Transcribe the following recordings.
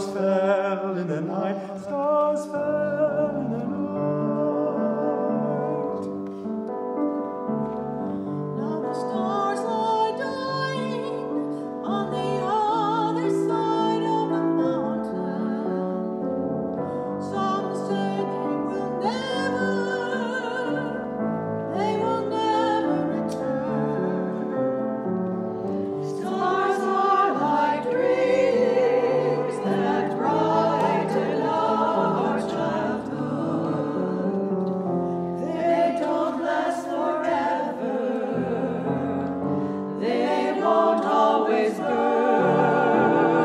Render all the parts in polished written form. stars fell in the night. Now the stars lie dying on the other side of the mountain. Some say they will never return. Stars are like dreams that brighten our childhood. They don't last forever. They won't always burn.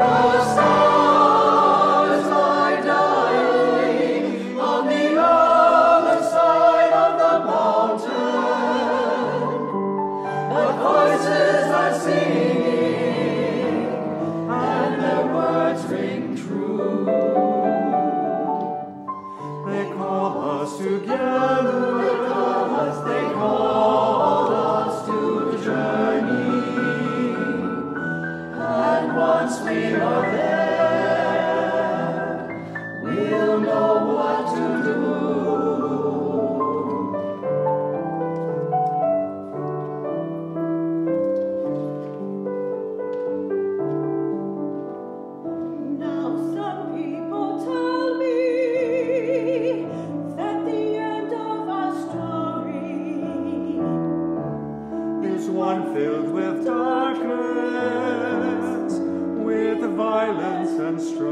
Our stars lie dying on the other side of the mountain. The voices are singing and the words ring true. They call us together, they call us to journey. And once we are there, we'll know what to do. Now some people tell me that the end of our story is one filled with darkness, with violence and strife.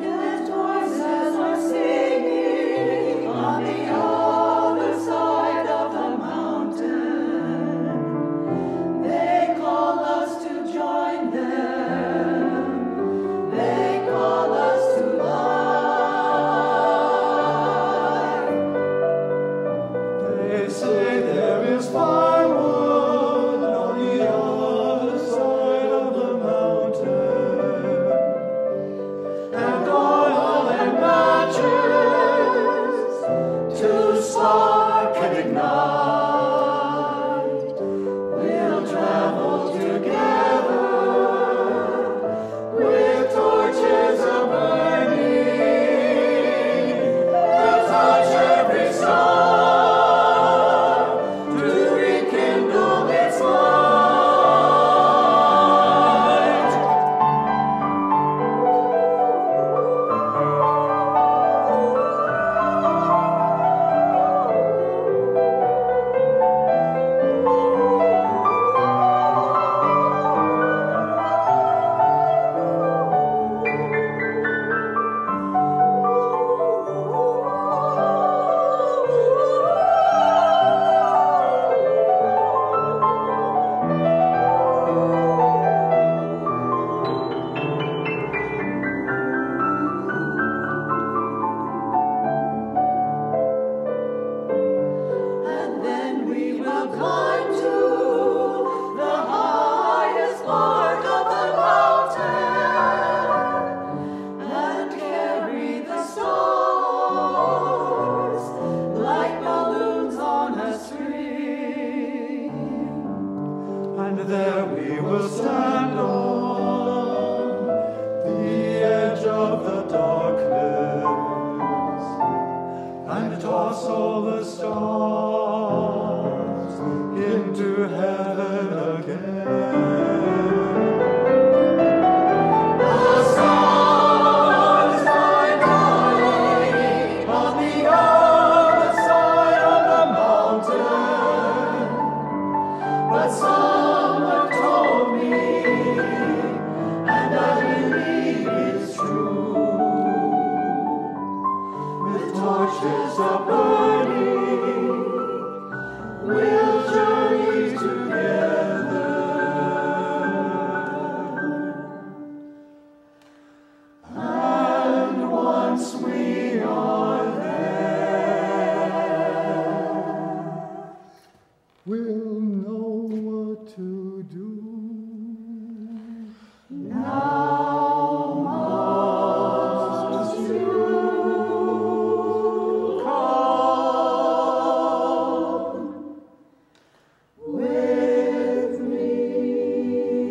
Yet voices are singing on the other side of the mountain. They call us to join them. They call us to life. They say there is firewood on the other side of the mountain, and oil and matches to spark and ignite. We'll travel together with torches a-burning. We'll touch every star to rekindle its light. And then we will climb to the highest part of the mountain and carry the stars like balloons on a string. And there we will stand on the edge of the darkness and toss all the stars into heaven again. The stars lie dying on the other side of the mountain. But someone told me, and I believe it's true, with torches a-burning, we'll journey together. And once we are there, we'll know what to do. Now must you come with me?